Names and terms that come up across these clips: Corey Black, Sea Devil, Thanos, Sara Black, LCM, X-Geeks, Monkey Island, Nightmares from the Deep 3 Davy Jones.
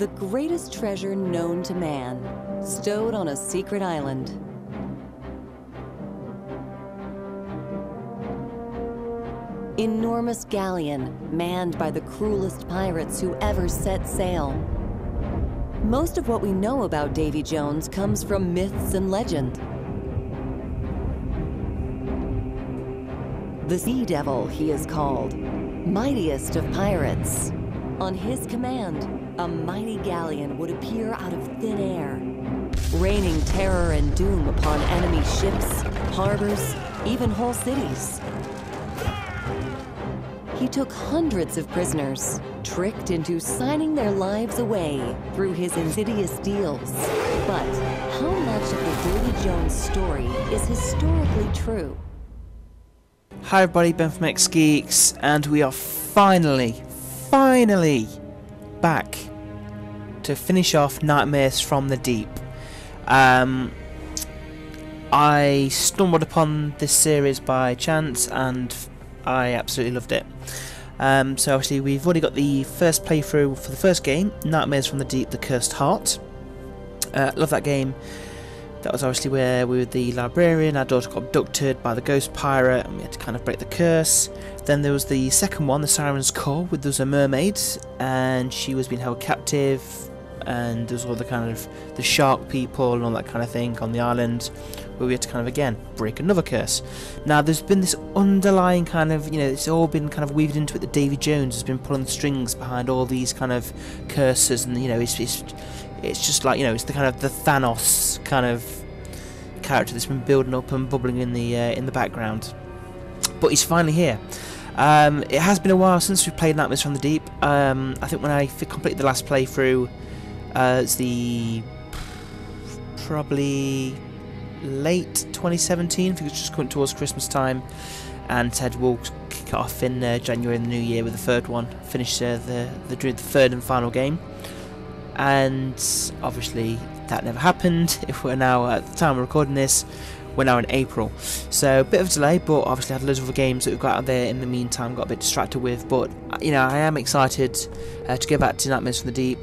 the greatest treasure known to man, stowed on a secret island. Enormous galleon manned by the cruelest pirates who ever set sail. Most of what we know about Davy Jones comes from myths and legend. The Sea Devil, he is called, mightiest of pirates. On his command, a mighty galleon would appear out of thin air, raining terror and doom upon enemy ships, harbors, even whole cities. He took hundreds of prisoners, tricked into signing their lives away through his insidious deals. But how much of the Davy Jones story is historically true? Hi everybody, Ben from X-Geeks, and we are finally back to finish off Nightmares from the Deep. I stumbled upon this series by chance and I absolutely loved it. So obviously we've already got the first playthrough for the first game, Nightmares from the Deep, The Cursed Heart. Love that game. That was obviously where we were the librarian, our daughter got abducted by the ghost pirate and we had to kind of break the curse. Then there was the second one, The Siren's Call, where there was a mermaid and she was being held captive, and there's all the kind of the shark people and all that kind of thing on the island, where we had to kind of again break another curse. Now there's been this underlying kind of, you know, it's all been kind of weaved into it, that Davy Jones has been pulling the strings behind all these kind of curses, and you know, it's just like, you know, it's the kind of the Thanos kind of character that's been building up and bubbling in the background, but he's finally here. It has been a while since we played Nightmares from the Deep. I think when I completed the last playthrough, it's the probably late 2017, I think it's just coming towards Christmas time, and Ted will kick it off in January in the new year with the third one, finish the third and final game, and obviously that never happened. If we're now, at the time we're recording this, we're now in April, so a bit of a delay, but obviously I had loads of other games that we've got out there in the meantime, got a bit distracted with, but you know, I am excited to go back to Nightmares from the Deep.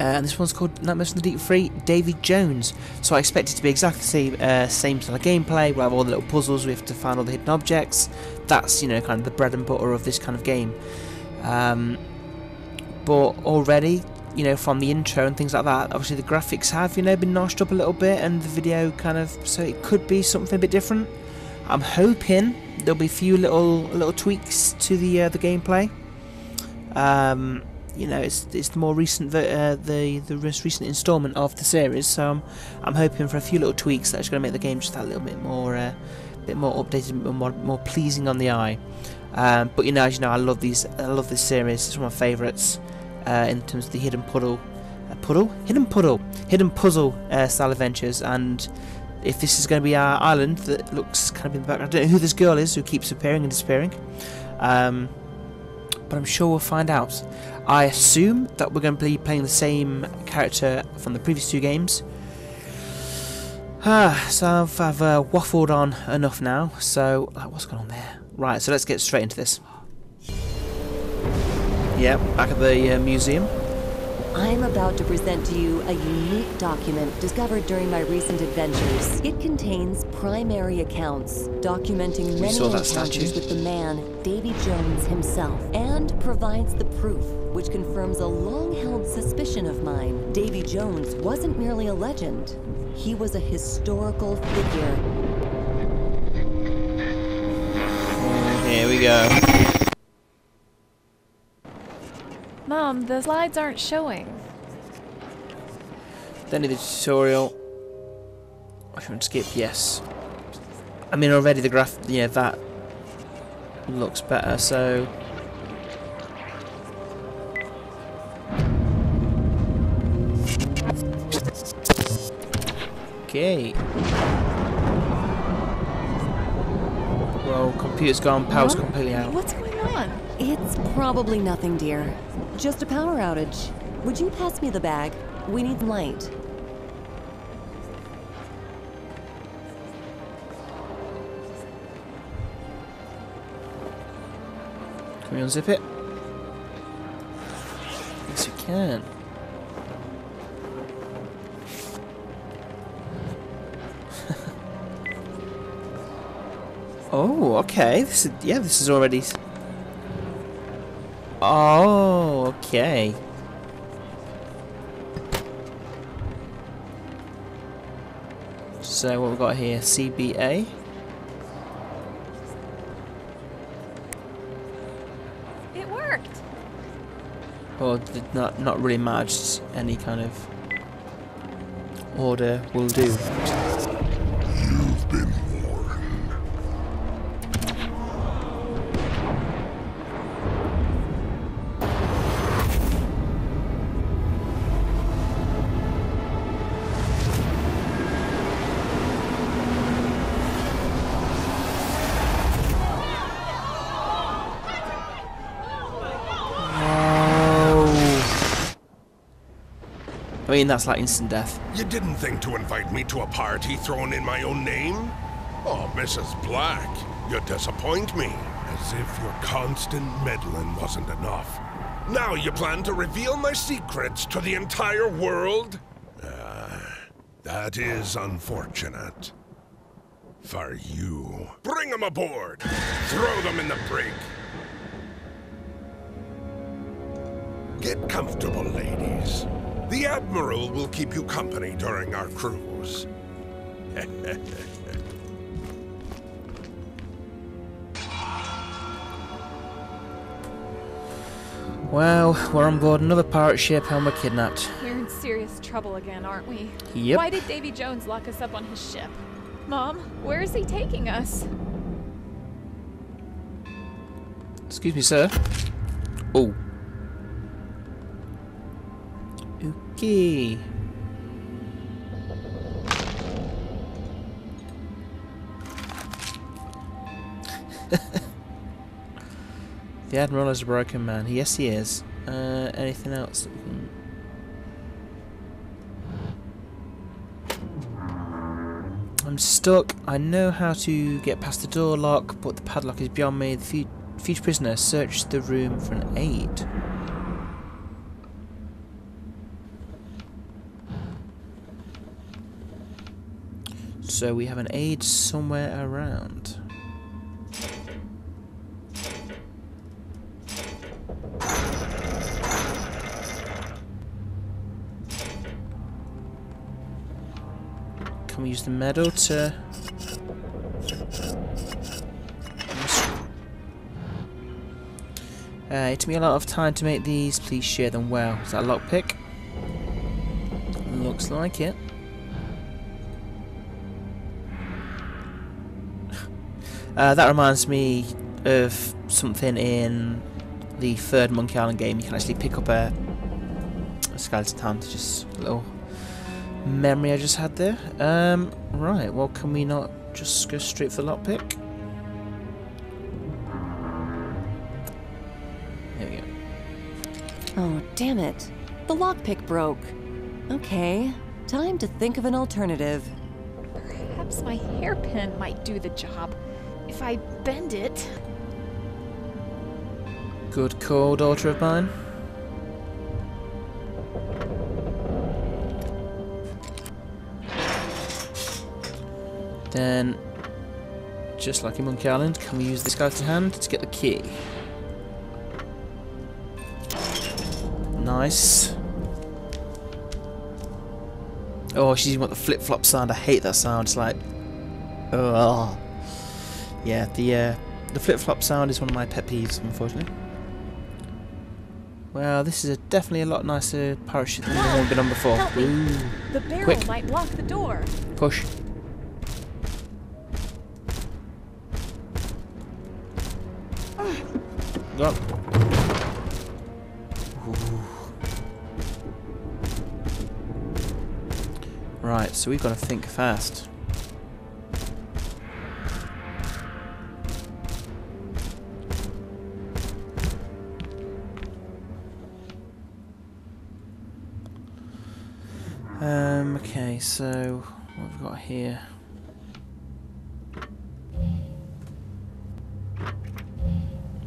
And this one's called Nightmares from the Deep 3 Davy Jones. So I expect it to be exactly the same sort of gameplay. We'll have all the little puzzles, we have to find all the hidden objects. That's, you know, kind of the bread and butter of this kind of game. But already, you know, from the intro and things like that, obviously the graphics have, you know, been notched up a little bit, and the video kind of, so it could be something a bit different. I'm hoping there'll be a few little tweaks to the gameplay. You know, it's the more recent the most recent installment of the series, so I'm hoping for a few little tweaks that's going to make the game just that little bit more updated, more pleasing on the eye. But you know, as you know, I love this series. It's one of my favourites in terms of the hidden puzzle style adventures. And if this is going to be our island that looks kind of in the background, I don't know who this girl is who keeps appearing and disappearing. But I'm sure we'll find out. I assume that we're going to be playing the same character from the previous two games. So I've waffled on enough now, so what's going on there? Right, so let's get straight into this. Yeah, back at the museum. I'm about to present to you a unique document discovered during my recent adventures. It contains primary accounts documenting many encounters with the man, Davy Jones himself, and provides the proof which confirms a long-held suspicion of mine. Davy Jones wasn't merely a legend. He was a historical figure. Here we go. Mom, the slides aren't showing. Then in the tutorial, I should skip. Yes, I mean already the graph, yeah, that looks better. So okay, well, computer's gone, power's completely out. What's going on? It's probably nothing, dear. Just a power outage. Would you pass me the bag? We need light. Can we unzip it? Yes, we can. Oh, okay. This is, yeah, this is already... Oh, okay. So what we've got here, CBA. It worked. Well, did not really match any kind of order will do. You've been warned. I mean, that's like instant death. You didn't think to invite me to a party thrown in my own name? Oh, Mrs. Black, you disappoint me. As if your constant meddling wasn't enough. Now you plan to reveal my secrets to the entire world? That is unfortunate. For you. Bring them aboard! Throw them in the brig! Get comfortable, ladies. The Admiral will keep you company during our cruise. Well, we're on board another pirate ship and we're kidnapped. We're in serious trouble again, aren't we? Yep. Why did Davy Jones lock us up on his ship? Mom, where is he taking us? Excuse me, sir. Oh. Okay. The Admiral is a broken man. Yes, he is. Anything else? I'm stuck. I know how to get past the door lock, but the padlock is beyond me. The future prisoner, search the room for an aid. So we have an aid somewhere around. Can we use the medal to... it took me a lot of time to make these. Please share them well. Is that a lockpick? Looks like it. That reminds me of something in the third Monkey Island game. You can actually pick up a skeleton hand. Just a little memory I just had there. Right, well, can we not just go straight for the lockpick? There we go. Oh, damn it. The lockpick broke. Okay, time to think of an alternative. Perhaps my hairpin might do the job. If I bend it... Good call, daughter of mine. Then, just like in Monkey Island, can we use the skeleton hand to get the key? Nice. Oh, she's got the flip-flop sound. I hate that sound. It's like... Ugh. Yeah, the flip-flop sound is one of my pet peeves, unfortunately. Well, this is definitely a lot nicer parachute than the one we've been on before. Ooh. The barrel Quick. Might block the door. Push. Go. Right, so we've got to think fast. Okay, so what have we got here?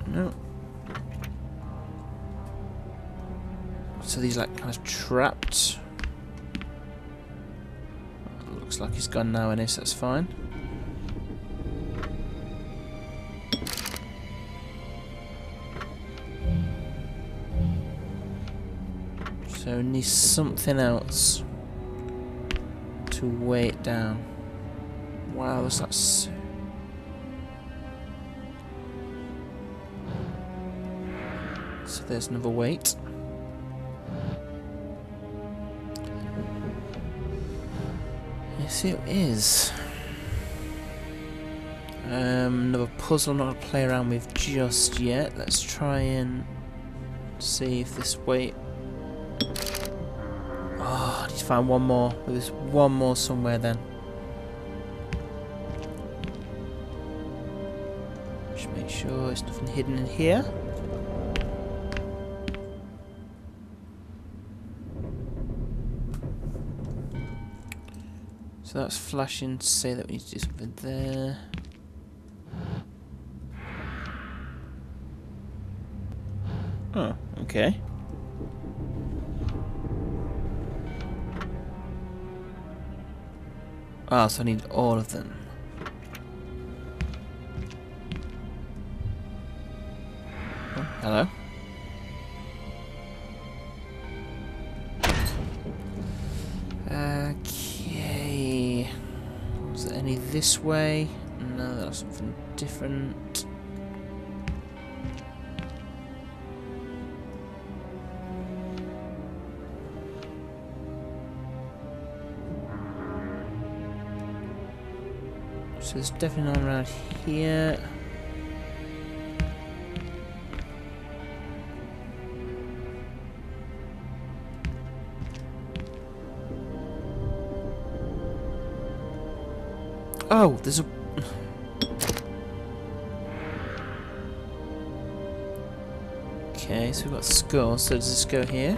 No. So these like kind of trapped. Looks like he's gone now, and that's fine. Only something else to weigh it down. Wow, that's not so... So there's another weight. Yes, it is. Another puzzle not to play around with just yet. Let's try and see if this weight... Oh, I need to find one more. There's one more somewhere then. Just make sure there's nothing hidden in here. So that's flashing to say that we need to do something there. Oh, okay. Ah, so I need all of them. Oh, hello. Okay. Was there any this way? No, that's something different. So there's definitely none around here. Oh, there's a... Okay, so we've got skull, so does this go here?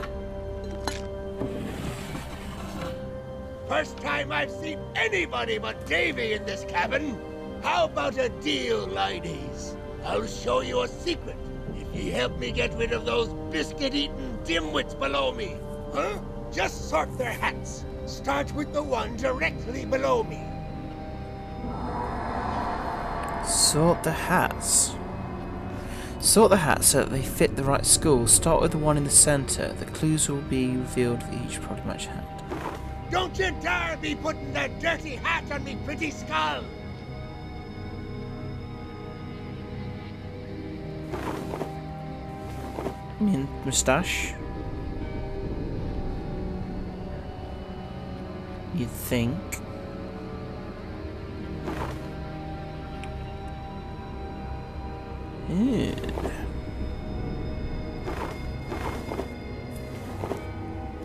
First time I've seen anybody but Davy in this cabin. How about a deal, ladies? I'll show you a secret if ye help me get rid of those biscuit-eating dimwits below me. Huh? Just sort their hats. Start with the one directly below me. Sort the hats. Sort the hats so that they fit the right school. Start with the one in the centre. The clues will be revealed for each product match hat. Don't you dare be putting that dirty hat on me pretty skull! I mean, moustache. You'd think. Yeah.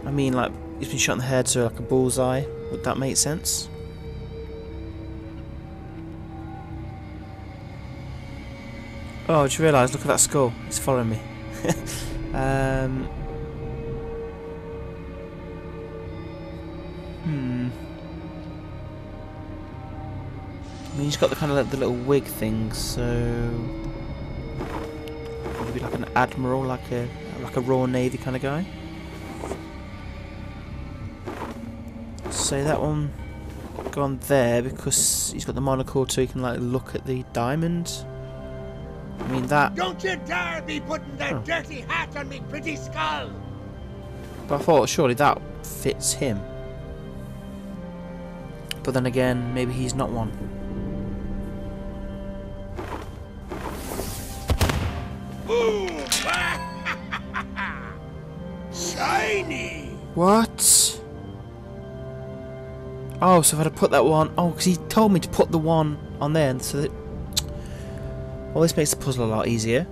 I mean, like, he's been shot in the head, so like a bullseye. Would that make sense? Oh, did you realise? Look at that skull. It's following me. I mean, he's got the kind of like the little wig thing, so maybe like an admiral, like a Royal Navy kind of guy. So that one gone there because he's got the monocle, so he can like look at the diamond. I mean that. Don't you dare be putting that dirty hat on me pretty skull. But I thought surely that fits him. But then again, maybe he's not one. Ooh, shiny. What? Oh, so if I had to put that one... Oh, because he told me to put the one on there, so that... Well, this makes the puzzle a lot easier.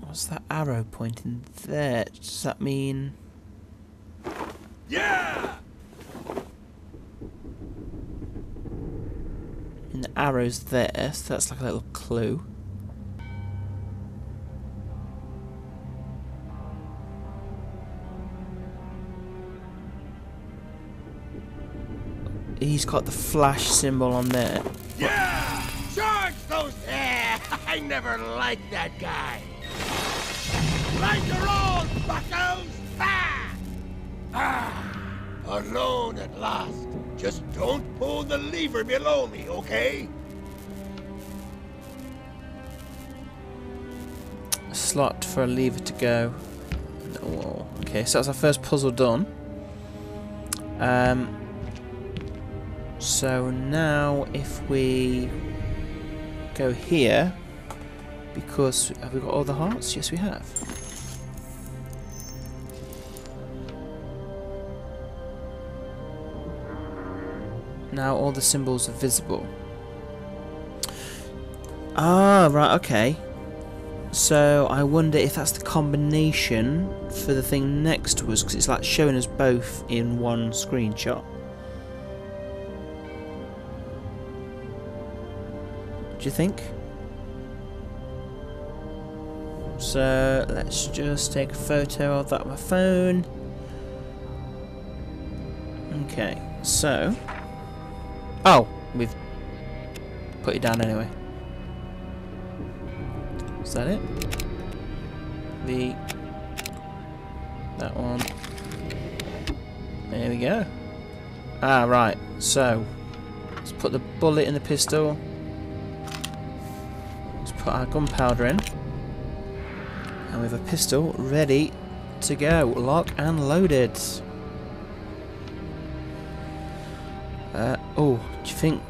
What's that arrow pointing there? Does that mean... Yeah! And the arrow's there, so that's like a little clue. He's got the flash symbol on there. Yeah! Charge those! Yeah, I never liked that guy. Like your own buckos! Ah! Ah! Alone at last. Just don't pull the lever below me, okay? for a lever to go. Oh, okay, so that's our first puzzle done. So now if we go here, because have we got all the hearts? Yes, we have. Now all the symbols are visible. Ah, right, okay. So I wonder if that's the combination for the thing next to us, because it's like showing us both in one screenshot. Do you think? So let's just take a photo of that on my phone. Okay, so... oh, we've put it down anyway. Is that it? That one. There we go. Ah, right. So, let's put the bullet in the pistol. Let's put our gunpowder in. And we have a pistol ready to go. Lock and loaded. Oh, do you think...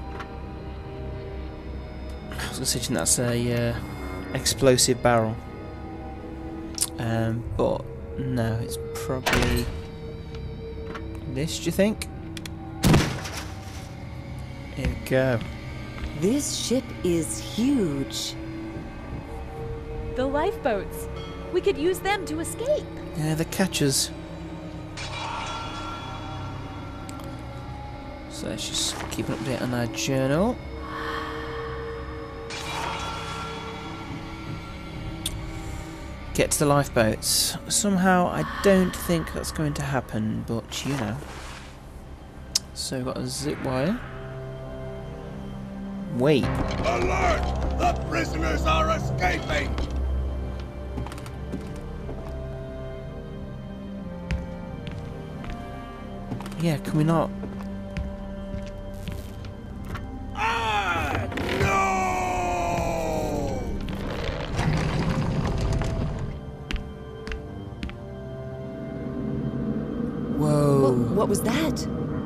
I was considering that's a explosive barrel. But no, it's probably this, do you think? Here we go. This ship is huge. The lifeboats. We could use them to escape. Yeah, the catchers. So let's just keep an update on our journal. Get to the lifeboats. Somehow I don't think that's going to happen, but you know. So we've got a zip wire. Wait. Alert! The prisoners are escaping! Yeah, can we not? What was that?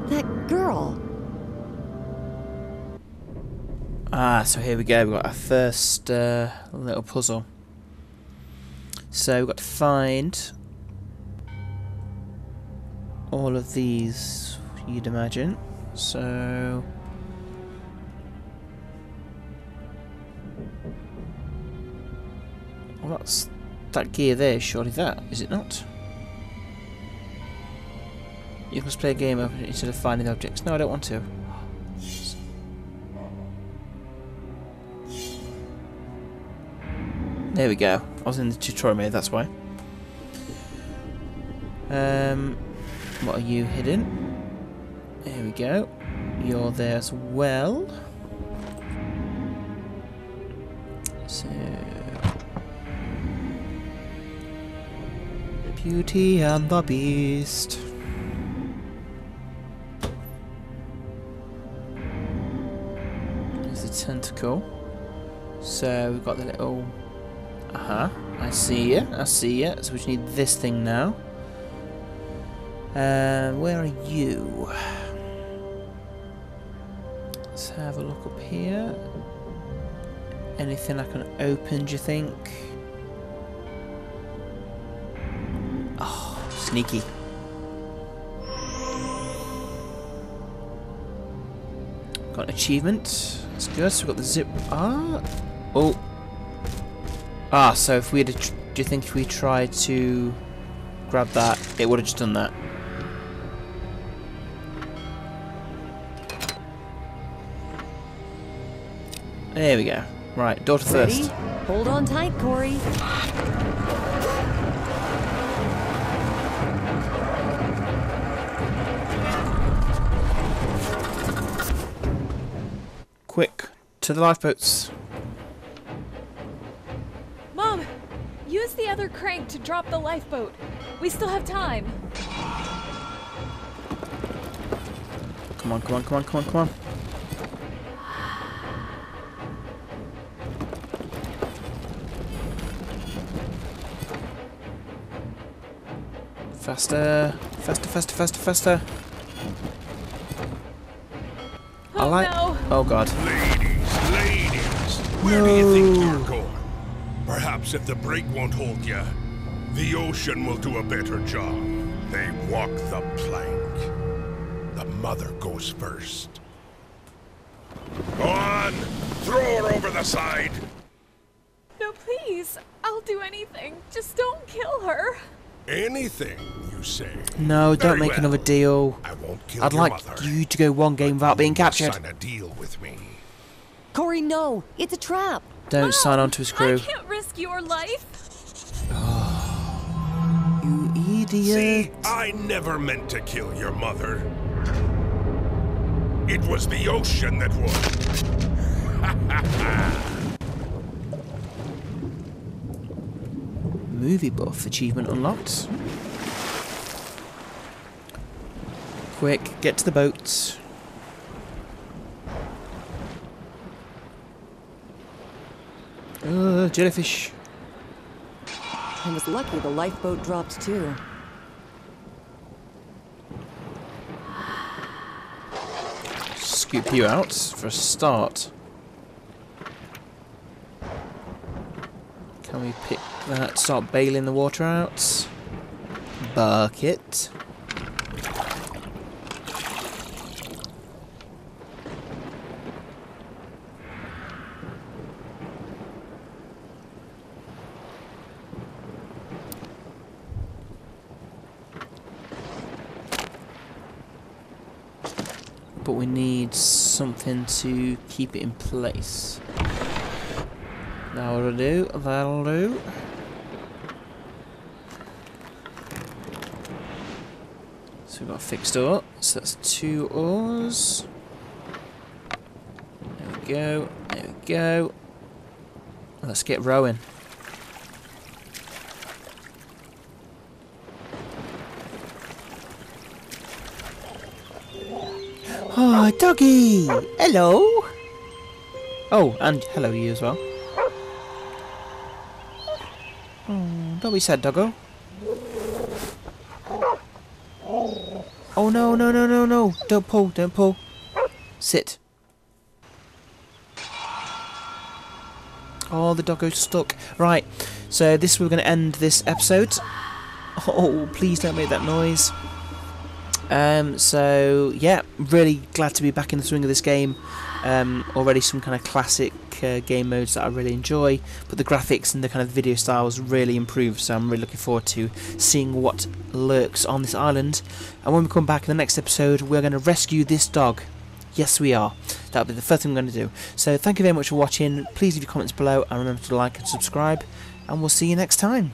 That girl. Ah, so here we go. We've got our first little puzzle. So we've got to find all of these, you'd imagine. So well, that's that gear there, surely that, is it not? You must play a game instead of finding objects. No, I don't want to. There we go. I was in the tutorial mode, that's why. What are you hidden? There we go. You're there as well. So... Beauty and the Beast. Tentacle. So we've got the little. I see you. I see you. So we just need this thing now. Where are you? Let's have a look up here. Anything I can open? Do you think? Oh, sneaky. Got an achievement. That's good. So we've got the zip. So if we had, do you think if we tried to grab that, it would have just done that? There we go. Right, door to first. Hold on tight, Corey. Quick, to the lifeboats. Mom, use the other crank to drop the lifeboat. We still have time. Come on, come on, come on, come on, come on. Faster, faster, faster, faster, faster. Oh, I like. No. Oh God. Ladies, ladies, where do you think you're going? Perhaps if the brake won't hold you, the ocean will do a better job. They walk the plank. The mother goes first. Go on, throw her over the side. No, please. I'll do anything. Just don't kill her. Anything, you say? No, don't make another deal. I won't kill your mother. I'd like you to go one game without being captured. Sign a deal with me. Corey, no. It's a trap. Don't sign on to his crew. I can't risk your life. Oh, you idiot. See, I never meant to kill your mother. It was the ocean that would. Ha ha ha. Movie buff achievement unlocked. Quick, get to the boats. Jellyfish. I was lucky the lifeboat dropped too. Scoop you out for a start. Can we pick that? Start bailing the water out. Bucket. But we need something to keep it in place. That'll do, that'll do. So we've got a fixed oar, so that's 2 oars. There we go, there we go. Let's get rowing. Oh, doggy! Hello! Oh, and hello you as well. Oh, don't be sad, doggo. Oh no, no, no, no, no! Don't pull, don't pull. Sit. Oh, the doggo's stuck. Right, so this we're going to end this episode. Oh, please don't make that noise. So yeah, really glad to be back in the swing of this game. Already some kind of classic game modes that I really enjoy, but the graphics and the kind of video styles really improved, so I'm really looking forward to seeing what lurks on this island. And when we come back in the next episode, we're going to rescue this dog. Yes, we are. That'll be the first thing we're going to do. So thank you very much for watching. Please leave your comments below and remember to like and subscribe, and we'll see you next time.